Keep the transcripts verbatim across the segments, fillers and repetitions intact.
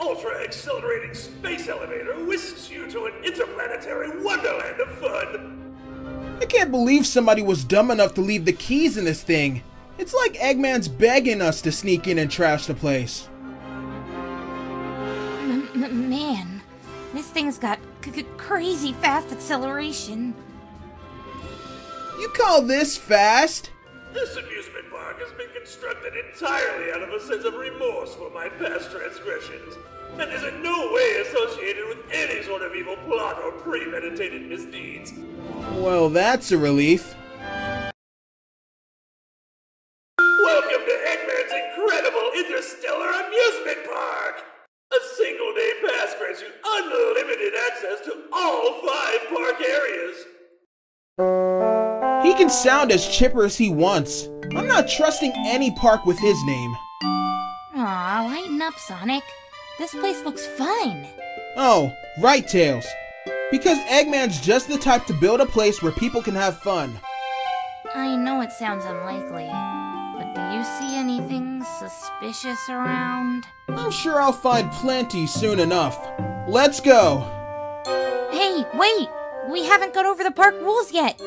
ultra-accelerating space elevator whisks you to an interplanetary wonderland of fun. I can't believe somebody was dumb enough to leave the keys in this thing. It's like Eggman's begging us to sneak in and trash the place. M-m-man, this thing's got c-c-crazy fast acceleration. You call this fast? This amusement park has been constructed entirely out of a sense of remorse for my past transgressions, and is in no way associated with any sort of evil plot or premeditated misdeeds. Well, that's a relief. Welcome to Eggman's incredible interstellar amusement park! A single-day pass grants you unlimited access to all five park areas. He can sound as chipper as he wants. I'm not trusting any park with his name. Aw, lighten up, Sonic. This place looks fun. Oh, right, Tails. Because Eggman's just the type to build a place where people can have fun. I know it sounds unlikely, but do you see anything suspicious around? I'm sure I'll find plenty soon enough. Let's go. Hey, wait! We haven't gone over the park rules yet.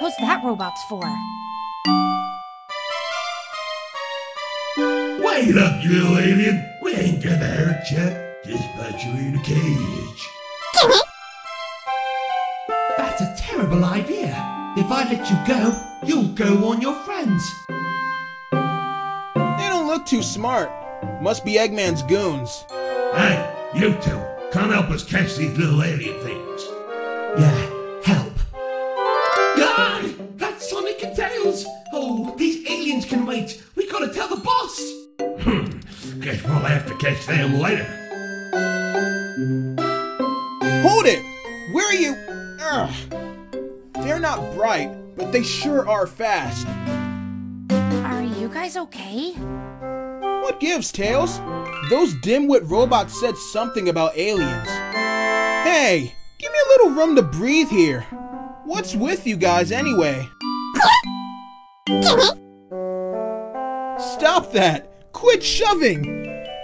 What's that robot's for? Wait up, you little alien. We ain't gonna hurt you. Just put you in a cage. That's a terrible idea. If I let you go, you'll go on your friends. They don't look too smart. Must be Eggman's goons. Hey, you two. Come help us catch these little alien things. Yeah, help. God, that's Sonic and Tails. Oh, these aliens can wait. We gotta tell the boss. Hmm, guess we'll have to catch them later. Hold it! Where are you? Ugh. They're not bright, but they sure are fast. Are you guys okay? What gives, Tails? Those dimwit robots said something about aliens. Hey, give me a little room to breathe here. What's with you guys anyway? Stop that! Quit shoving!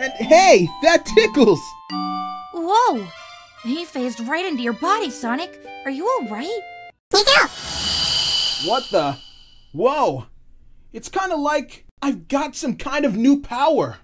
And hey, that tickles! Whoa! He phased right into your body, Sonic. Are you alright? What the? Whoa! It's kinda like I've got some kind of new power.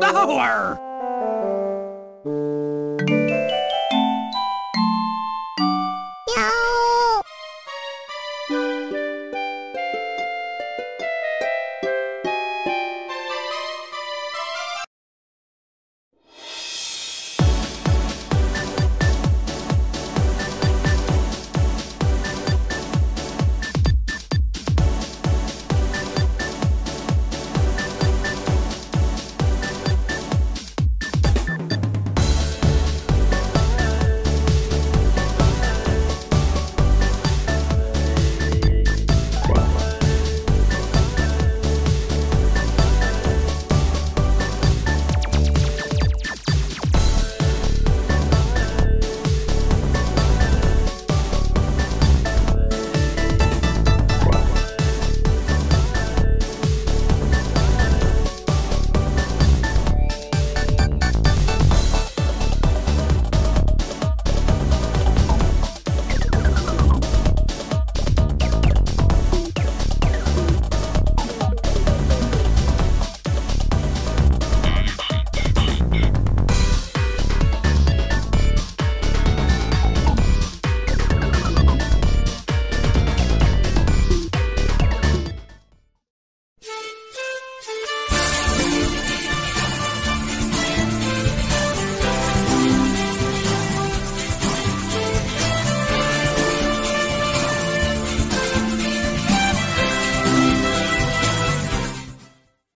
Power!